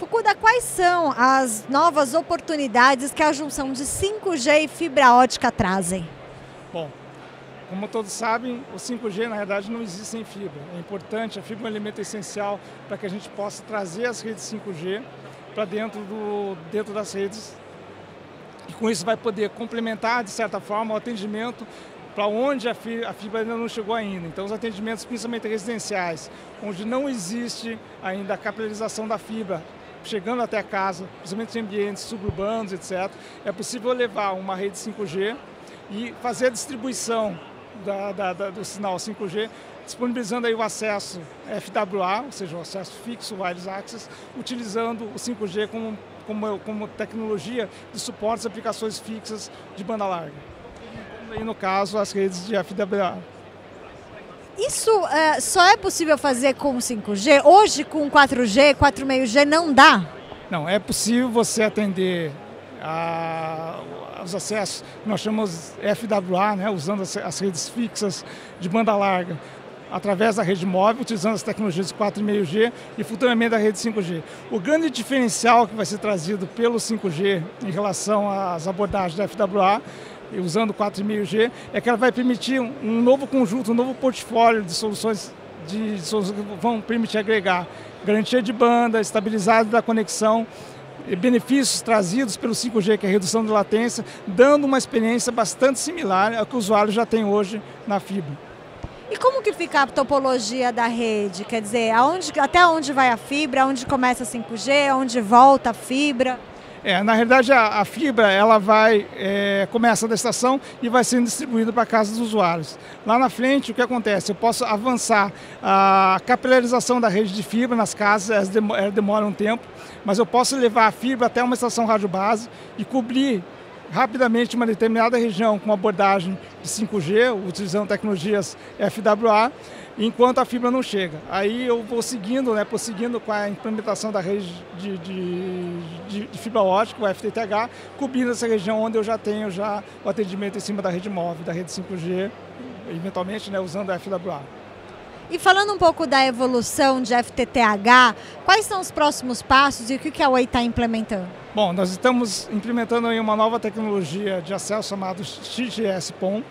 Fukuda, quais são as novas oportunidades que a junção de 5G e fibra ótica trazem? Bom, como todos sabem, o 5G na realidade não existe sem fibra. É importante, a fibra é um elemento essencial para que a gente possa trazer as redes 5G para dentro das redes. E com isso vai poder complementar, de certa forma, o atendimento para onde a fibra ainda não chegou ainda. Então, os atendimentos, principalmente residenciais, onde não existe ainda a capilarização da fibra, chegando até a casa, principalmente em ambientes suburbanos, etc., é possível levar uma rede 5G e fazer a distribuição do sinal 5G, disponibilizando aí o acesso FWA, ou seja, o acesso fixo wireless access, utilizando o 5G como tecnologia de suporte às aplicações fixas de banda larga. E, no caso, as redes de FWA. Isso só é possível fazer com 5G? Hoje, com 4G, 4,5G, não dá? Não, é possível você atender os acessos que nós chamamos FWA, né, usando as redes fixas de banda larga, através da rede móvel, utilizando as tecnologias de 4,5G e futuramente da rede 5G. O grande diferencial que vai ser trazido pelo 5G em relação às abordagens da FWA, usando 4,5G, é que ela vai permitir um novo conjunto, um novo portfólio de soluções que vão permitir agregar garantia de banda, estabilidade da conexão, benefícios trazidos pelo 5G, que é a redução de latência, dando uma experiência bastante similar ao que o usuário já tem hoje na fibra. E como que fica a topologia da rede? Quer dizer, até onde vai a fibra, onde começa a 5G, onde volta a fibra? Na realidade, a fibra ela começa da estação e vai sendo distribuída para a casa dos usuários. Lá na frente, o que acontece? Eu posso avançar a capilarização da rede de fibra nas casas, ela demora um tempo, mas eu posso levar a fibra até uma estação rádio base e cobrir rapidamente uma determinada região com abordagem de 5G, utilizando tecnologias FWA, enquanto a fibra não chega. Aí eu vou seguindo, né, com a implementação da rede de fibra ótica, o FTTH, cobrindo essa região onde eu já tenho o atendimento em cima da rede móvel, da rede 5G, eventualmente, né, usando a FWA. E falando um pouco da evolução de FTTH, quais são os próximos passos e o que a Oi está implementando? Bom, nós estamos implementando aí uma nova tecnologia de acesso chamada XGS-PON,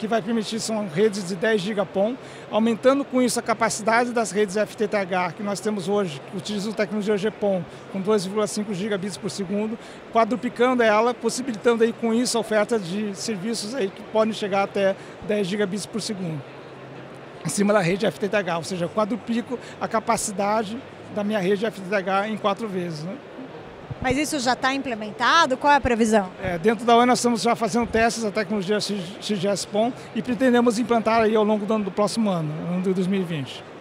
que vai permitir, são redes de 10 GPON, aumentando com isso a capacidade das redes FTTH que nós temos hoje, que utilizam tecnologia GPON com 2,5 gigabits por segundo, quadruplicando ela, possibilitando aí com isso a oferta de serviços aí que podem chegar até 10 gigabits por segundo. Em cima da rede FTTH, ou seja, eu quadruplico a capacidade da minha rede FTTH em 4 vezes. Né? Mas isso já está implementado? Qual é a previsão? Dentro da ONU nós estamos já fazendo testes da tecnologia XGS-PON e pretendemos implantar aí ao longo do próximo ano, ano de 2020.